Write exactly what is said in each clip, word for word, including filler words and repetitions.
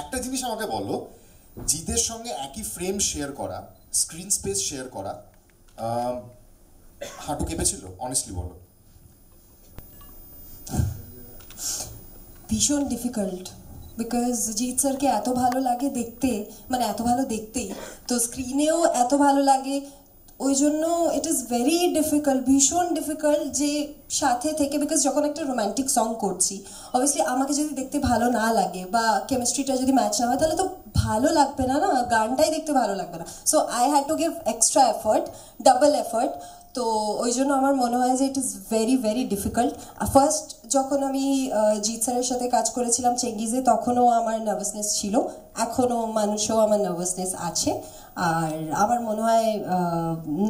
একটা জিনিস আমাকে বলো, জিতের সঙ্গে একই ফ্রেম শেয়ার করা, স্ক্রিন স্পেস শেয়ার করা, হাঁটু কেঁপেছিল? অনেস্টলি বলো। ভীষণ ডিফিকাল্ট, বিকজ জিৎ স্যারকে এত ভালো লাগে দেখতে, মানে এত ভালো দেখতেই তো স্ক্রিনেও এত ভালো লাগে, ওই জন্য ইট ইজ ভেরি ডিফিকাল্ট, ভীষণ ডিফিকাল্ট যে সাথে থেকে। বিকজ যখন একটা রোম্যান্টিক সং করছি, অবভিয়াসলি আমাকে যদি দেখতে ভালো না লাগে বা কেমিস্ট্রিটা যদি ম্যাচ না হয়, তাহলে তো ভালো লাগবে না, না গানটাই দেখতে ভালো লাগবে না। So I had to give extra effort, double effort. তো ওই জন্য আমার মনে হয় যে it is very very difficult. First যখন আমি জিৎ স্যারের সাথে কাজ করেছিলাম চেঙ্গিজে, তখনও আমার নার্ভাসনেস ছিল, এখনও মানুষেও আমার নার্ভাসনেস আছে। আর আমার মনে হয়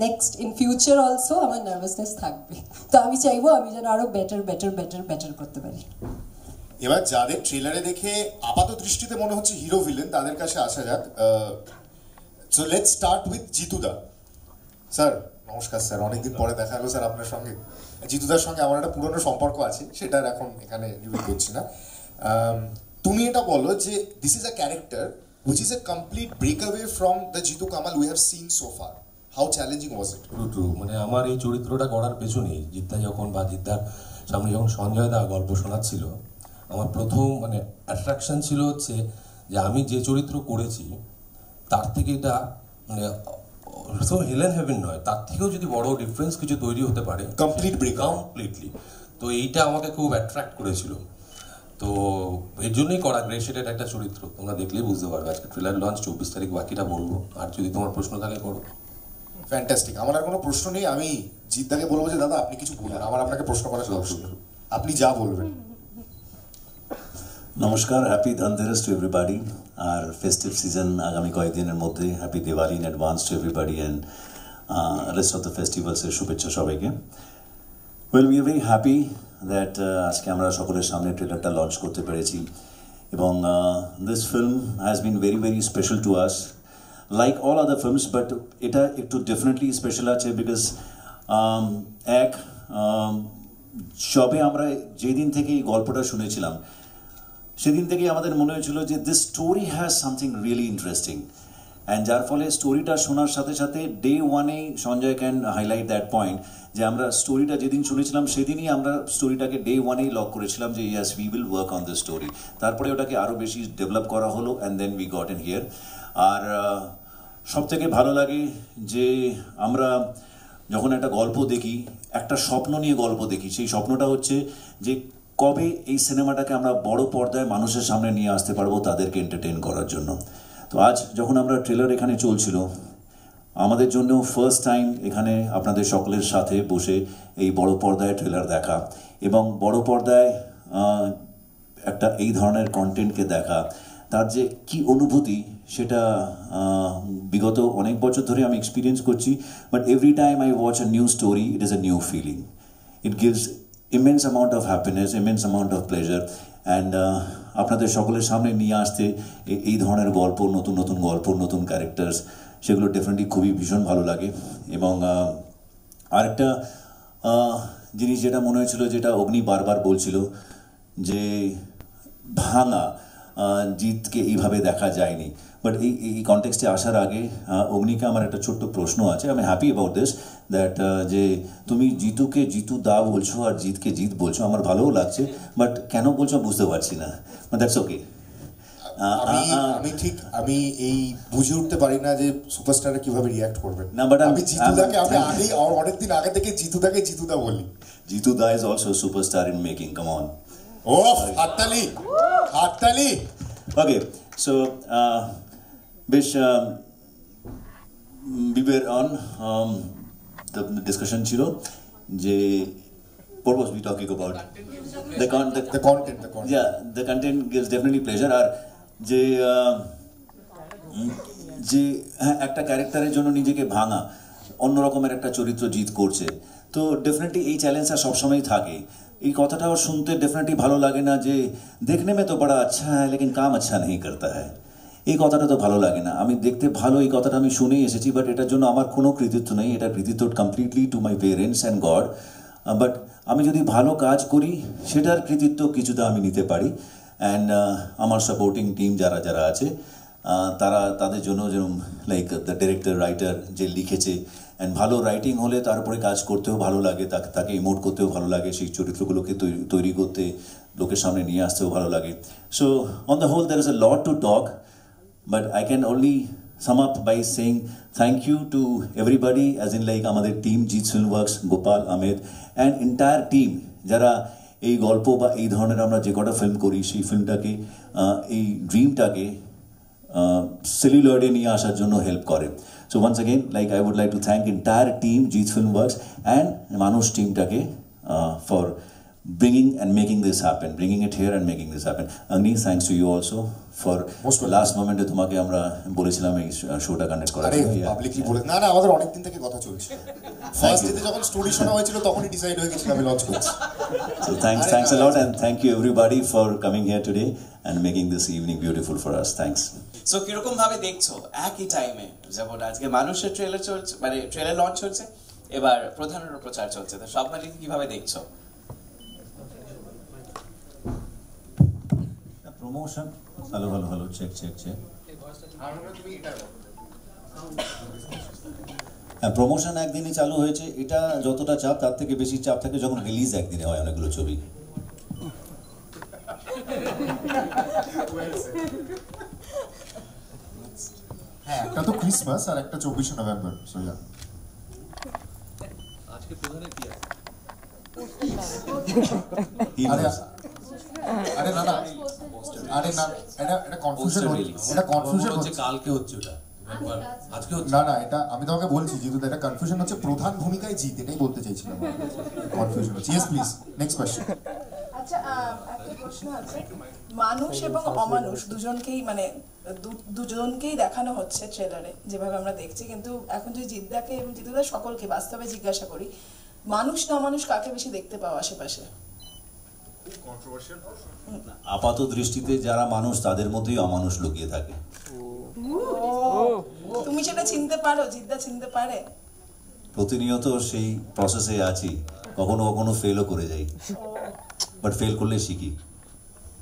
নেক্সট ইন ফিউচার অলসো আমার নার্ভাসনেস থাকবে। তো আমি চাইবো আমি যেন আরও বেটার বেটার বেটার বেটার করতে পারি। এবার যাদের ট্রেলারে দেখে আপাত দৃষ্টিতে মনে হচ্ছে হিরো ভিলেন, তাদের কাছে আসা যাক। সো লেটস স্টার্ট উইথ জিতুদা। স্যার নমস্কার, স্যার অনেকদিন পরে দেখা হলো স্যার আপনার সঙ্গে। জিতুদার সঙ্গে আমার একটা পুরনো সম্পর্ক আছে, সেটা এখন এখানে রিভিল করছি না। তুমি এটা বলো যে this is a character which is a complete breakaway from the Jeetu Kamal we have seen so far. How challenging was it? True, true. মানে আমার এই চরিত্রটা করার পেছনে জিদ্দা যখন বা জিদ্দার সামনে যখন সঞ্জয় দা গল্প শোনাচ্ছিল, আমার প্রথম মানে অ্যাট্রাকশন ছিল হচ্ছে যে আমি যে চরিত্র করেছি তার থেকে এটা মানে সো হেলেন হেভেন নয়, তার থেকেও যদি বড় ডিফারেন্স কিছু তৈরি হতে পারে কমপ্লিট ব্রেক কমপ্লিটলি। তো এইটা আমাকে খুব অ্যাট্রাক্ট করেছিল, তো এর জন্যই করা। গ্রেসেটেড একটা চরিত্র, তোমরা দেখলেই বুঝতে পারবে। আজকে ট্রেলার লঞ্চ চব্বিশ তারিখ, বাকিটা বলবো। আর যদি তোমার প্রশ্ন থাকে করো। ফ্যান্টাস্টিক। আমার আর কোনো প্রশ্ন নেই, আমি জিদ্দাকে বলবো যে দাদা আপনি কিছু বলুন, আমার আপনাকে প্রশ্ন করার দরকার নেই, আপনি যা বলবেন। নমস্কার, হ্যাপি ধনতেরাস টু এভরিবাডি। আর ফেস্টিভ সিজন আগামী কয়েকদিনের মধ্যে, happy Diwali in advance to everybody and rest of the ফেস্টিভ্যালসের শুভেচ্ছা সবাইকে। Well, we are very happy that আজকে আমরা সকলের সামনে ট্রেলারটা লঞ্চ করতে পেরেছি, এবং this film has been very very special to us, like all other films, but এটা একটু ডেফিনেটলি স্পেশাল আছে। বিকজ এক সবে আমরা যেদিন থেকে এই গল্পটা শুনেছিলাম, সেদিন থেকেই আমাদের মনে হয়েছিল যে this story has something really interesting, and যার ফলে স্টোরিটা শোনার সাথে সাথে ডে ওয়ানে Sanjay can highlight that point, যে আমরা স্টোরিটা যেদিন শুনেছিলাম সেদিনই আমরা স্টোরিটাকে ডে ওয়ানেই লক করেছিলাম যে yes we will work on the story. তারপরে ওটাকে আরও বেশি ডেভেলপ করা হলো, and then we got in here. আর সবথেকে ভালো লাগে যে আমরা যখন একটা গল্প দেখি, একটা স্বপ্ন নিয়ে গল্প দেখি, সেই স্বপ্নটা হচ্ছে যে কবে এই সিনেমাটাকে আমরা বড় পর্দায় মানুষের সামনে নিয়ে আসতে পারবো তাদেরকে এন্টারটেন করার জন্য। তো আজ যখন আমরা ট্রেলার এখানে চলছিল, আমাদের জন্য ফার্স্ট টাইম এখানে আপনাদের সকলের সাথে বসে এই বড় পর্দায় ট্রেলার দেখা, এবং বড় পর্দায় একটা এই ধরনের কন্টেন্টকে দেখা, তার যে কি অনুভূতি সেটা বিগত অনেক বছর ধরে আমি এক্সপিরিয়েন্স করছি। But every time I watch a new story, it is a new feeling, it gives immense amount of happiness, immense amount of pleasure. And আপনাদের সকলের সামনে নিয়ে আসতে এই ধরনের গল্প, নতুন নতুন গল্প, নতুন ক্যারেক্টার্স, সেগুলো ডেফিনেটলি খুবই ভীষণ ভালো লাগে। এবং আরেকটা জিনিস যেটা মনে হয়েছিল, যেটা অগ্নি বারবার বলছিল যে ভাঙা জিতকে এইভাবে দেখা যায়নি, বাট এই এই কনটেক্সটে আসার আগে অগ্নিকে আমার একটা ছোট্ট প্রশ্ন আছে। আমি হ্যাপি অ্যাবাউট দিস দ্যাট যে তুমি জিতুকে জিতু দা বলছো আর জিতকে জিত বলছো, আমার ভালোও লাগছে, বাট কেন বলছো বুঝতে পারছি না। দ্যাটস ওকে, আমি ঠিক আমি এই বুঝে উঠতে পারি না যে সুপারস্টাররা কিভাবে রিঅ্যাক্ট করবে না, বাট আমি জিতুদাকে আমি আগেই অনেকদিন আগে থেকে জিতুদাকে জিতুদা বলি। জিতু দা is also superstar in making, come on. ও হাততালি হাততালি। ওকে, সো বেশ, বিবের অন ডিসকাশন ছিল যে what was we talking about? The con the, the content the content yeah the content gives definitely pleasure. আর যে যে একটা ক্যারেক্টারের জন্য নিজেকে ভাঙা, অন্য রকমের একটা চরিত্র জিত করছে, তো ডেফিনেটলি এই চ্যালেঞ্জটা সবসময়ই থাকে। এই কথাটাও শুনতে ডেফিনেটলি ভালো লাগে না যে দেখনে মে তো বড়া আচ্ছা হ্যায় লেকিন কাম আচ্ছা নেই করতা হ্যায়, এই কথাটা তো ভালো লাগে না। আমি দেখতে ভালো এই কথাটা আমি শুনেই এসেছি, বাট এটার জন্য আমার কোনো কৃতিত্ব নেই, এটা কৃতিত্ব completely to my parents and god. But আমি যদি ভালো কাজ করি সেটার কৃতিত্ব কিছুটা আমি নিতে পারি, and our supporting team jara jara ache tara tader jonno jerom like the director writer je likheche and bhalo writing hole tar pore kaaj korteo bhalo lage take emote korteo bhalo lage sei choritro gulo ke toiri korte loker samne niye asteo bhalo lage so on the whole there is a lot to talk but I can only sum up by saying thank you to everybody as in like amader team Jeet Film Works Gopal Ahmed and entire team jara এই গল্প বা এই ধরনের আমরা যে কটা film করি সেই ফিল্মটাকে এই ড্রিমটাকে সেলুলয়েডে নিয়ে আসার জন্য হেল্প করে so once again like I would like to thank entire team Jeet film works and মানুষ টিমটাকে for bringing and making this happen bringing it here and making this happen Agni thanks to you also for last মোমেন্টে তোমাকে আমরা বলেছিলাম এই শোটা conduct করার জন্য পাবলিকলি বলে না না আমাদের অনেক দিন থেকে কথা চলছে ফার্স্ট ডেতে যখন স্টোরি শোনা হয়েছিল তখনই ডিসাইড হয়ে গিয়েছিল আমি লঞ্চ করব So thanks, thanks a lot, and thank you everybody for coming here today and making this evening beautiful for us. Thanks. So কিরকম ভাবে দেখছো একই টাইমে যখন আজকে মানুষের ট্রেলার চলছে মানে ট্রেলার লঞ্চ হচ্ছে এবার প্রধানের প্রচার চলছে তো সব মিলে কিভাবে দেখছো the promotion hello hello hello check check check আমরা তুমি এটা প্রমোশন একদিনই চালু হয়েছে এটা যতটা চাপ তার থেকে বেশি চাপ থাকে যখন রিলিজ একদিনে হয় অনেকগুলো ছবি হ্যাঁ একটা তো ক্রিসমাস আর একটা চব্বিশে নভেম্বর সোজা আজকে প্রধানে কি আছে আরে না না আরে না এটা এটা কনফিউশন এটা কনফিউশন হচ্ছে কালকে হচ্ছে ওটা আজকে না না এটা আমি তোমাকে বলছি জিতু এটা কনফিউশন হচ্ছে প্রধান ভূমিকায় জিত এটাই বলতে চাইছিলাম কনফিউশন হচ্ছে यस প্লিজ নেক্সট কোশ্চেন আচ্ছা একটা প্রশ্ন আছে মানুষ এবং অমানুষ দুজনকেই মানে দুজনকেই দেখানো হচ্ছে ট্রেলারে যেভাবে আমরা দেখছি কিন্তু এখন যদি জিতদাকে এবং জিতুদা সকলকে বাস্তবে জিজ্ঞাসা করি মানুষ না মানুষ কাকে বেশি দেখতে পাও আশেপাশে কন্ট্রোভার্সিয়াল না আপাত দৃষ্টিতে যারা মানুষ তাদের মধ্যেই অমানুষ লুকিয়ে থাকে তুমি সেটা চিনতে পারো জিদ্দা চিনতে পারে প্রতিনিয়ত সেই প্রসেসে আছি কখনো কখনো ফেলও করে যাই বাট ফেল করলে শিখি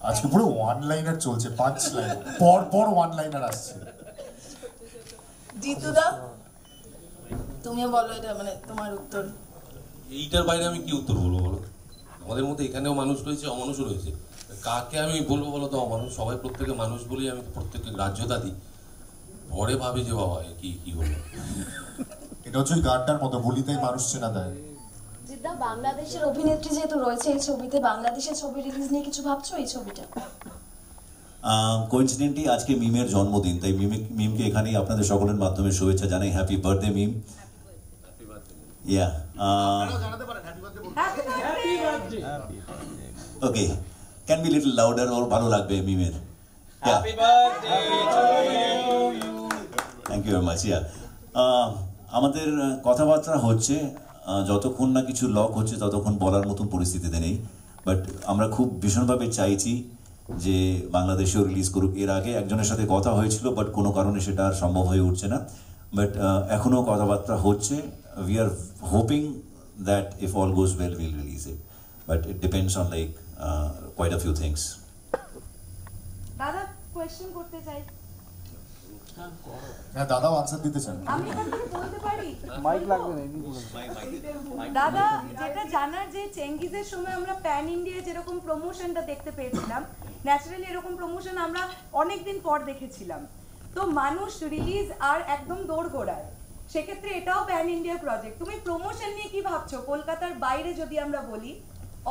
আজকে পুরো ওয়ান লাইনার চলছে পাঁচ লাইন পর পর ওয়ান লাইনার আসছে জিতুদা তুমি বলো এটা মানে তোমার উত্তর এইটার বাইরে আমি কি উত্তর বলবো বলো আমাদের মধ্যে এখানেও মানুষ রয়েছে অমানুষও রয়েছে কাকে আমি বলবো বলো তো অমানুষ সবাই প্রত্যেককে মানুষ বলি আমি প্রত্যেককে গ্রাহ্যতা দিই পরে ভাবি যে বাবা কি কি হলো এটা হচ্ছে গানটার মতো বলিতেই মানুষ চেনা দেয় জিদ্দা বাংলাদেশের অভিনেত্রী যেহেতু রয়েছে এই ছবিতে বাংলাদেশের ছবি রিলিজ নিয়ে কিছু ভাবছো এই ছবিটা কোইন্সিডেন্টলি আজকে মিমের জন্মদিন তাই মিম মিমকে এখানেই আপনাদের সকলের মাধ্যমে শুভেচ্ছা জানাই happy birthday Mim happy birthday yeah আপনারা জানাতে পারেন happy birthday happy birthday happy birthday okay can be little louder aur bhalo lagbe mimer happy birthday to you thank you very much yeah amader kotha barta hocche jotokkhon na kichu lock hocche totokkhon bolar moton poristitite nei but amra khub bishon bhabe chaichi je bangladesh e release koruk er age ekjoner sathe kotha hoyechilo but kono karone seta ar sombhob hoye utche na but ekhono kotha barta hocche we are hoping that if all goes well we'll release it but it depends on like Uh, quite a few things dada question korte chai na dada answer dite chan ami kotha bolte pari mic lagbe na mic dada jeta janar je Cengiz er shomoy amra pan india je rokom promotion ta dekhte peyechhilam naturally erokom promotion amra onek din por dekhechhilam to manush release ar ekdom dor goray she khetre etao pan india project tumi promotion niye ki bhabcho kolkatar baire jodi amra boli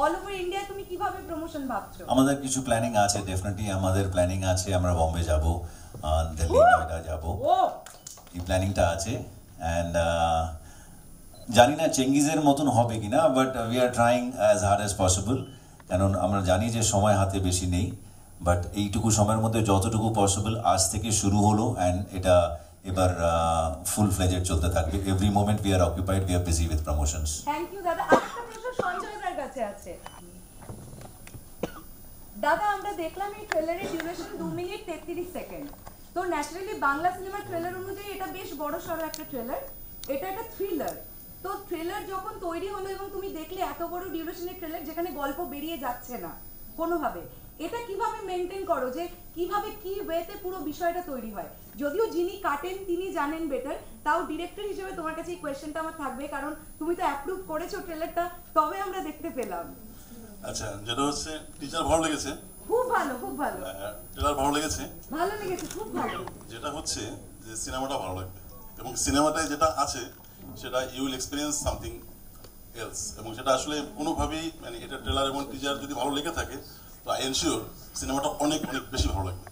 all over india তুমি কিভাবে promotion ভাবছো আমাদের কিছু planning আছে definitely আমাদের planning আছে আমরা বোম্বে যাব দিল্লি নয়ডা যাব এই প্ল্যানিংটা আছে এন্ড জানি না চেঙ্গিজের মতন হবে কিনা but we are trying as hard as possible কারণ আমরা জানি যে সময় হাতে বেশি নেই বাট এইটুকু সময়ের মধ্যে যতটুকু পসিবল আজ থেকে শুরু হলো এন্ড এটা এবার ফুল ফ্লেজড চলতে থাকবে every moment we are occupied we are busy with promotions thank you দাদা আরেকটা প্রশ্ন সঞ্জয় দাদা আমরা দেখলাম এই ট্রেলারে ডিউরেশন দু মিনিট তেত্রিশ সেকেন্ড তো ন্যাচারালি বাংলা সিনেমা ট্রেলার অনুযায়ী এটা বেশ বড় সরো একটা ট্রেলার এটা একটা থ্রিলার তো ট্রেলার যখন তৈরি হলো এবং তুমি দেখলে এত বড় ডিউরেশনের ট্রেলার যেখানে গল্প বেরিয়ে যাচ্ছে না কোনোভাবে এটা কিভাবে মেইনটেইন করো যে কিভাবে কি ওয়েতে পুরো বিষয়টা তৈরি হয়? যদিও যিনি কাটেন তিনি জানেন বেটার, তাও ডিরেক্টর হিসেবে তোমার কাছে এই কোশ্চেনটা আমার থাকবে, কারণ তুমি তো অ্যাপ্রুভ করেছো ট্রেলারটা, তবে আমরা দেখতে পেলাম। আচ্ছা, যেটা হচ্ছে টিজার ভালো লেগেছে, খুব ভালো, খুব ভালো ট্রেলার ভালো লেগেছে, ভালো লেগেছে, খুব ভালো। যেটা হচ্ছে যে সিনেমাটা ভালো লাগবে, এবং সিনেমাটায় যেটা আছে সেটা you will experience something else, এবং সেটা আসলে কোনোভাবেই মানে এটা ট্রেলার এবং টিজার যদি ভালো লেগে থাকে তো আই এনশিওর সিনেমাটা অনেক অনেক বেশি ভালো লাগবে।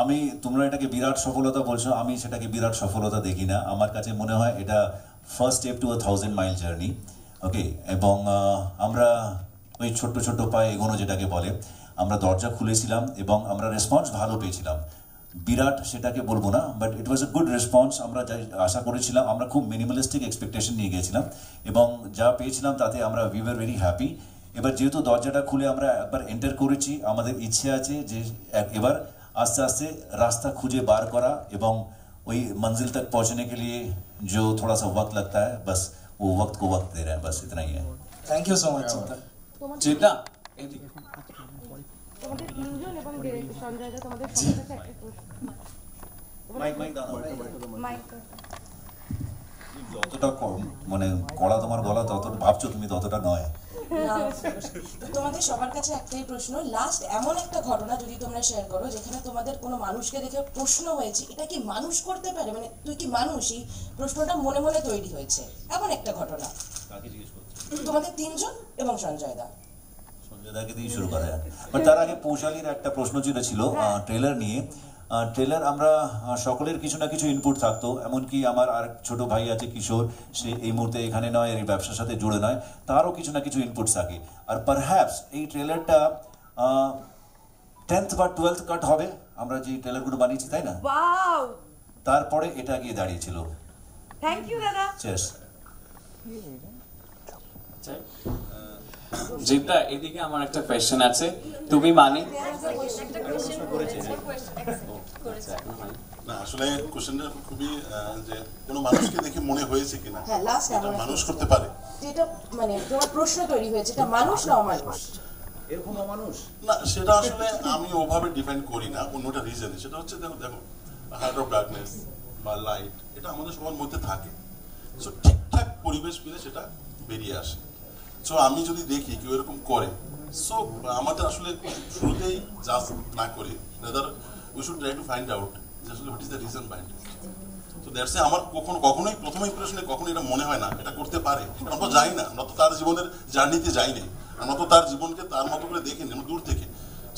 আমি তোমরা এটাকে বিরাট সফলতা বলছো, আমি সেটাকে বিরাট সফলতা দেখি না। আমার কাছে মনে হয় এটা first step to a thousand mile journey, okay. এবং আমরা ওই ছোট্ট ছোট্ট পায়ে এগোনো যেটাকে বলে, আমরা দরজা খুলেছিলাম এবং আমরা রেসপন্স ভালো পেয়েছিলাম, বিরাট সেটাকে বলবো না, but it was a good response. আমরা যা আশা করেছিলাম, আমরা খুব মিনিমালিস্টিক এক্সপেকটেশন নিয়ে গিয়েছিলাম, এবং যা পেয়েছিলাম তাতে আমরা উই ওয়ার ভেরি হ্যাপি। এবার যেহেতু দরজাটা খুলে আমরা একবার এন্টার করেছি, আমাদের ইচ্ছে আছে যে এবার আস্তে আস্তে রাস্তা খুঁজে বার করা এবং ওই মঞ্জিল তক পৌঁছানে কে লিয়ে জো থোড়া সা ওয়াক্ত লাগতা হ্যায়, বাস ও ওয়াক্ত কো ওয়াক্ত দে রহে হ্যায়, বাস ইতনা হি হ্যায়। Thank you so much Jeeta. তোমাদের তিনজন এবং সঞ্জয় দা, তোমাদের সবথেকে একটা প্রশ্ন, মাইক মাইক দাও, মাইক যতটা কম মানে কড়া তোমার গলা তত ভাবছো তুমি ততটা নয়। তোমাদের সবার কাছে একটাই প্রশ্ন, লাস্ট এমন একটা ঘটনা যদি তোমরা শেয়ার করো যেখানে তোমাদের কোনো মানুষকে দেখে প্রশ্ন হয়েছে এটা কি মানুষ করতে পারে, মানে তুই কি মানুষই, প্রশ্নটা মনে মনে তৈরি হয়েছে, এমন একটা ঘটনা। কাকে জিজ্ঞেস করছো? তোমাদের তিনজন এবং সঞ্জয় দা। সঞ্জয় দাকে দিয়ে শুরু করা যাক, বাট তার আগে পৌশালীর একটা প্রশ্ন যেটা ছিল ট্রেলার নিয়ে। ট্রেলার আমরা সকলের কিছু না কিছু ইনপুট থাকতো, এমনকি আমার আর ছোট ভাই আছে কিশোর, সে এই মুহূর্তে এখানে নয়, এই ব্যবসার সাথে জুড়ে নয়, তারও কিছু না কিছু ইনপুট থাকে। আর পারহ্যাপস এই ট্রেলারটা টেন্থ বা টুয়েলথ কাট হবে, আমরা যে ট্রেলারগুলো বানিয়েছি, তাই না? তারপরে এটা গিয়ে দাঁড়িয়েছিল। থ্যাংক ইউ দাদা। চেস জিতা, এদিকে আমার একটা কোশ্চেন আছে, তুমি মানে না আসলে কোশ্চেনটা খুবই যে কোনো মানুষকে দেখে মনে হয়েছে কিনা, হ্যাঁ লাস্ট এমন মানুষ করতে পারে যেটা মানে তোমার প্রশ্ন তৈরি হয়েছে, এটা মানুষ না অমানুষ, এরকম অমানুষ না, সেটা আসলে আমি ওভাবে ডিফাইন করি না, অন্যটা রিজনে। সেটা হচ্ছে দেখো দেখো হার্ট অফ ডার্কনেস বা লাইট, এটা আমাদের সবার মধ্যে থাকে, সো ঠিকঠাক পরিবেশ পেলে সেটা বেরিয়ে আসে। সো আমি যদি দেখি কেউ এরকম করে, সো আমাদের আসলে শুরুতেই জাজ না করে rather we should try to find out আসলে what is the reason by it. So that's আমার কখনো কখনোই প্রথম ইমপ্রেশনে কখনো এটা মনে হয় না এটা করতে পারে, আমরা তো যাই না, আমরা তো তার জীবনের জার্নিতে যাই না, আমরা তো তার জীবনকে তার মতো করে দেখি না, দূর থেকে।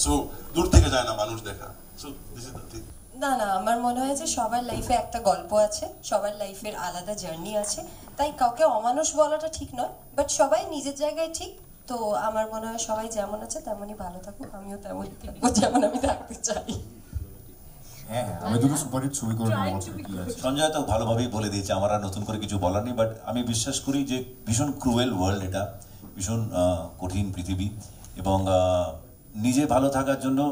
সো দূর থেকে যায় না মানুষ দেখা। So this is the thing. না না, আমার মনে হয় যে সবার লাইফে একটা গল্প আছে, সবার লাইফের আলাদা জার্নি আছে, তাই কাউকে অমানুষ বলাটা ঠিক নয়, বাট সবাই নিজের জায়গায় ঠিক। তো আমার মনে হয় সবাই যেমন আছে তেমনই ভালো থাকুক, আমিও তেমনই থাকবো যেমন আমি থাকতে চাই। হ্যাঁ, আমি দুটো সুপারহিট ছবি করব। সঞ্জয় তো ভালোভাবেই বলে দিয়েছে, আমার আর নতুন করে কিছু বলার নেই, বাট আমি বিশ্বাস করি যে ভীষণ ক্রুয়েল ওয়ার্ল্ড, এটা ভীষণ কঠিন পৃথিবী, এবং নিজে ভালো থাকার জন্য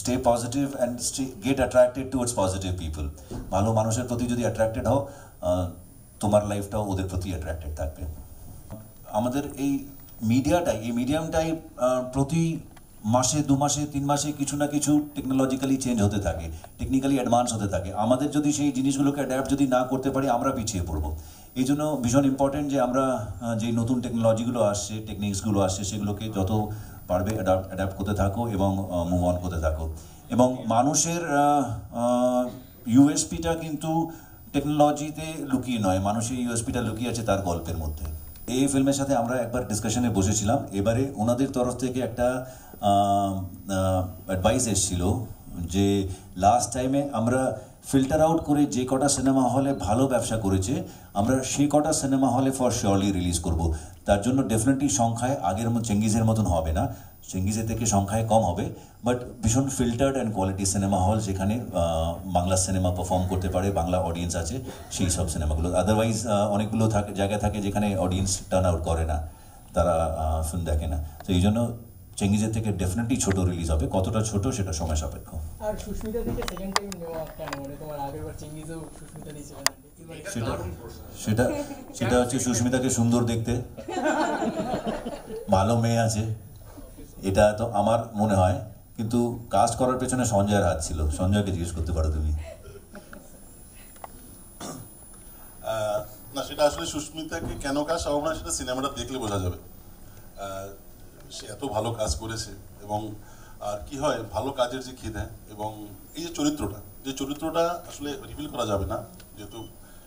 stay positive and stay, get attracted towards positive people. ভালো মানুষের প্রতি যদি অ্যাট্রাক্টেড হও, তোমার লাইফটাও ওদের প্রতি অ্যাট্রাক্টেড থাকবে। আমাদের এই মিডিয়াটাই, এই মিডিয়ামটাই প্রতি মাসে দু মাসে তিন মাসে কিছু না কিছু টেকনোলজিক্যালি চেঞ্জ হতে থাকে, টেকনিক্যালি অ্যাডভান্স হতে থাকে। আমাদের যদি সেই জিনিসগুলোকে অ্যাডাপ্ট যদি না করতে পারি, আমরা পিছিয়ে পড়বো। এই জন্য ভীষণ ইম্পর্টেন্ট যে আমরা যে নতুন টেকনোলজিগুলো আসছে, টেকনিক্সগুলো আসছে, সেগুলোকে যত পারবে অ্যাডাপ্ট অ্যাডাপ্ট করতে থাকো এবং মুভ অন করতে থাকো। এবং মানুষের ইউএসপিটা কিন্তু টেকনোলজিতে লুকিয়ে নয়, মানুষের ইউএসপিটা লুকিয়ে আছে তার গল্পের মধ্যে। এই ফিল্মের সাথে আমরা একবার ডিসকাশনে বসেছিলাম, এবারে ওনাদের তরফ থেকে একটা অ্যাডভাইস এসেছিল যে লাস্ট টাইমে আমরা ফিল্টার আউট করে যে কটা সিনেমা হলে ভালো ব্যবসা করেছে, আমরা সেই কটা সিনেমা হলে ফর শিওরলি রিলিজ করব। তার জন্য ডেফিনেটলি সংখ্যায় আগের চেঙ্গিজের মতন হবে না, চেঙ্গিজের থেকে সংখ্যায় কম হবে, বাট ভীষণ filtered and quality cinema hall যেখানে বাংলা সিনেমা পারফর্ম করতে পারে, বাংলা অডিয়েন্স আছে সেই সব সিনেমাগুলো। আদারওয়াইজ অনেকগুলো থাকে জায়গা থাকে যেখানে অডিয়েন্স টার্ন আউট করে না, তারা ফিল্ম দেখে না। তো এই জন্য চেঙ্গিজের থেকে ডেফিনেটলি ছোট রিলিজ হবে, কতটা ছোট সেটা সময় সাপেক্ষ। আর সুস্মিতা থেকে সেকেন্ড টাইম নেওয়া কেন, মানে তোমার আগেরবার চেঙ্গিজও সুস্মিতা দিয়েছিল, সেটা সেটা সেটা হচ্ছে সুস্মিতাকে সুন্দর দেখতে, ভালো মেয়ে আছে, এটা তো আমার মনে হয়, কিন্তু কাজ করার পেছনে সঞ্জয়ের হাত ছিল। সঞ্জয়কে জিজ্ঞেস করতে পারো তুমি। না, সেটা আসলে সুস্মিতাকে কেন কাজ আমার মনে হয় সেটা সিনেমাটা দেখলে বোঝা যাবে। সে এত ভালো কাজ করেছে, এবং আর কি হয় ভালো কাজের যে খিদে, এবং এই যে চরিত্রটা যে চরিত্রটা আসলে রিভিল করা যাবে না, যেহেতু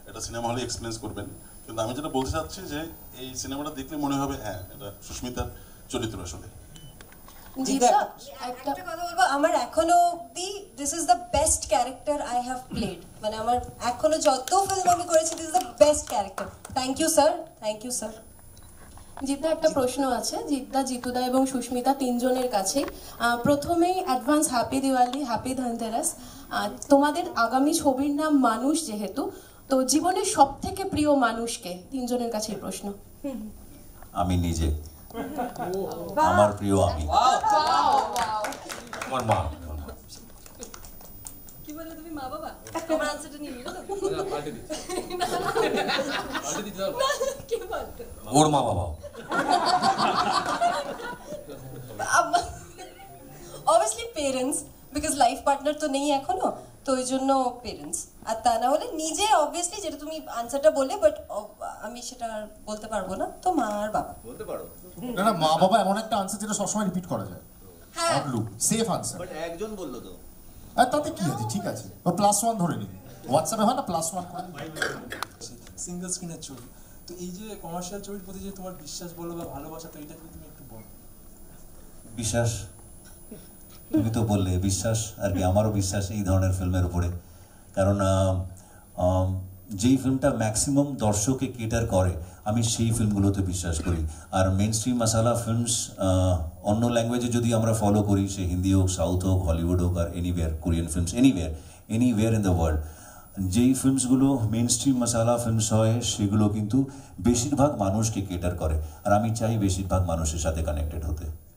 এটা সিনেমা হলে এক্সপ্লেন করবেন। কিন্তু আমি যেটা বলতে চাচ্ছি যে এই সিনেমাটা দেখলে মনে হবে হ্যাঁ এটা সুস্মিতার চরিত্র আসলে। একটা কথা বলবো, আমার এখনো অব্দি this is the best character I have played, মানে আমার এখনো যত ফিল্ম আমি করেছি this is the best character. Thank you sir, thank you sir. জিতদা একটা প্রশ্ন আছে। জিতদা, জিতুদা এবং সুস্মিতা তিনজনের কাছে প্রথমেই advance happy Diwali, happy Dhanteras. তোমাদের আগামী ছবির নাম মানুষ, যেহেতু তো জীবনের সব থেকে প্রিয় মানুষকে, তিনজনের কাছে প্রশ্ন। আমি নিজে, আমার প্রিয় আমি। আমার মা। কি বললে তুমি, মা বাবা? তোমার আনসারটা নিয়ে নিলো তো। কি বলতে? ওর মা বাবা। Obviously parents, because life partner তো নেই এখনো, তো ওই জন্য পেরেন্টস। আর তা না হলে নিজে অবভিয়াসলি, যেটা তুমি আনসারটা বললে, বাট আমি সেটা বলতে পারবো না, তো মা আর বাবা বলতে পারো। না না, মা বাবা এমন একটা আনসার যেটা সবসময় রিপিট করা যায়, অবলু সেফ আনসার। বাট একজন বললো তো, আর তাতে কি আছে? ঠিক আছে, বা প্লাস ওয়ান ধরে নিন, হোয়াটসঅ্যাপে হয় না প্লাস ওয়ান। সিঙ্গেল স্ক্রিনের ছবি তো, এই যে কমার্শিয়াল ছবির প্রতি যে তোমার বিশ্বাস বলো বা ভালোবাসা, তো এটা তুমি একটু বল। বিশ্বাস তুমি তো বললে, বিশ্বাস আর কি, আমারও বিশ্বাস এই ধরনের ফিল্মের উপরে। কারণ যেই ফিল্মটা ম্যাক্সিমাম দর্শককে কেটার করে, আমি সেই ফিল্মগুলোতে বিশ্বাস করি। আর মেন স্ট্রিম মশালা ফিল্মস অন্য ল্যাঙ্গুয়েজে যদি আমরা ফলো করি, সে হিন্দি হোক, সাউথ হোক, হলিউড হোক, আর anywhere Korean films, anywhere anywhere in the world, যেই ফিল্মসগুলো মেন স্ট্রিম মশালা ফিল্মস হয়, সেগুলো কিন্তু বেশিরভাগ মানুষকে কেটার করে। আর আমি চাই বেশিরভাগ মানুষের সাথে কানেক্টেড হতে।